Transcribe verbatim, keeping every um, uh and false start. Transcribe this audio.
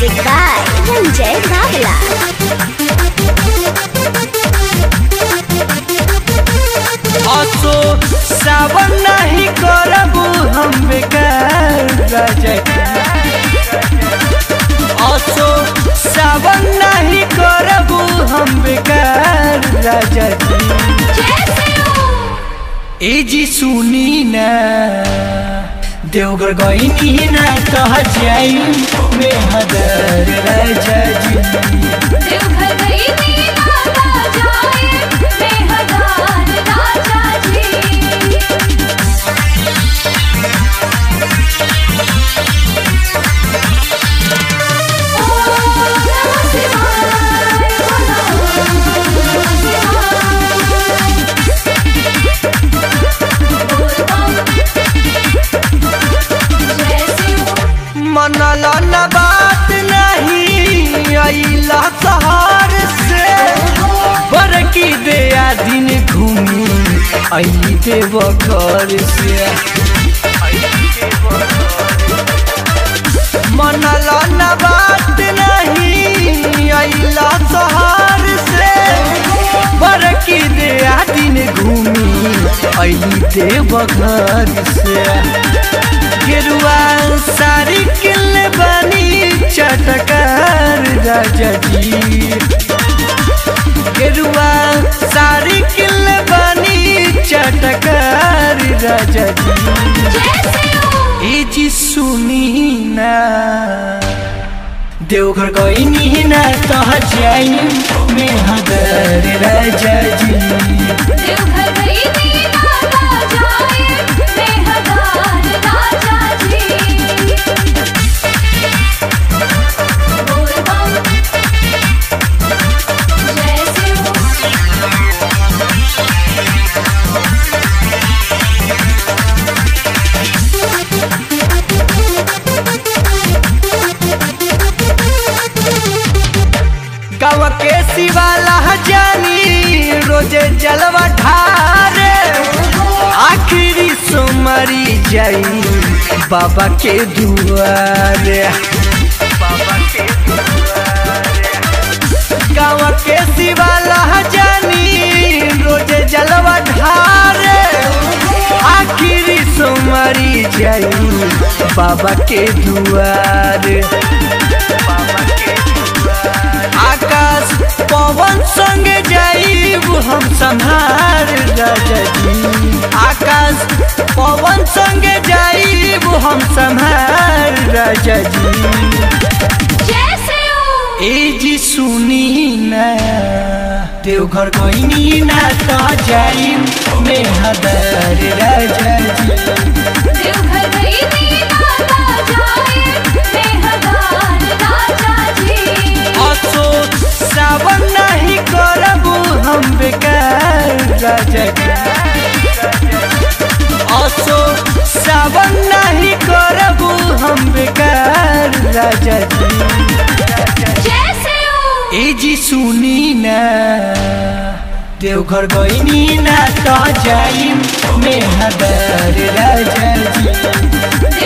Music by Ranjay बावला। नहीं करबू हम बेकार राजय असो सावन नहीं करबू हम बेकार राजय ए जी सुनी ना देवघर गईनी ना कह जाई में हदर राजा जी देवघर गईनी ना कह जाई में हदर राजा जी। ओ नमः शिवाय ओ नमः शिवाय मनलना बात नहीं आइला शहर से बरकी दे दिन घूमी आई देवघर से मनलना बात नहीं आइला शहर से बरकी दे दिन घूमी आई देवघर से गेरुआ सारी किले बनी चटकार राजा जी गेरुआ सारी किले बनी चटकार राजा जी। जी सुनी ना देवघर गईनी ना कह जाई में हदर राजा जी देवघर गईनी ना कह जाई में हदर राजा वाला जानी रोजे जलवा ढारे आखिरी सोमरी जाई बाबा के दुआरे बाबा के दुआरे गाँव के शिवाला जानी रोजे जलवा ढारे आखिरी सोमरी जाई बाबा के दुआरे बाबा के आकाश पवन संग जाइब हम संहार राजा जी आकाश पवन संग जाइब हम संहार राजा जी। ए जी सुनी ना देवघर गईनी ना कह जाई में हदर राजा जी देवघर गईनी ना कह जाई में हदर राजा जी। असो सावन नहीं करबू हम बेकार राजा जी असो सावन नहीं करबू हम बेकार राजा जी। ए जी सुनी ना देवघर गईनी ना कह जाई में हदर राजा जी।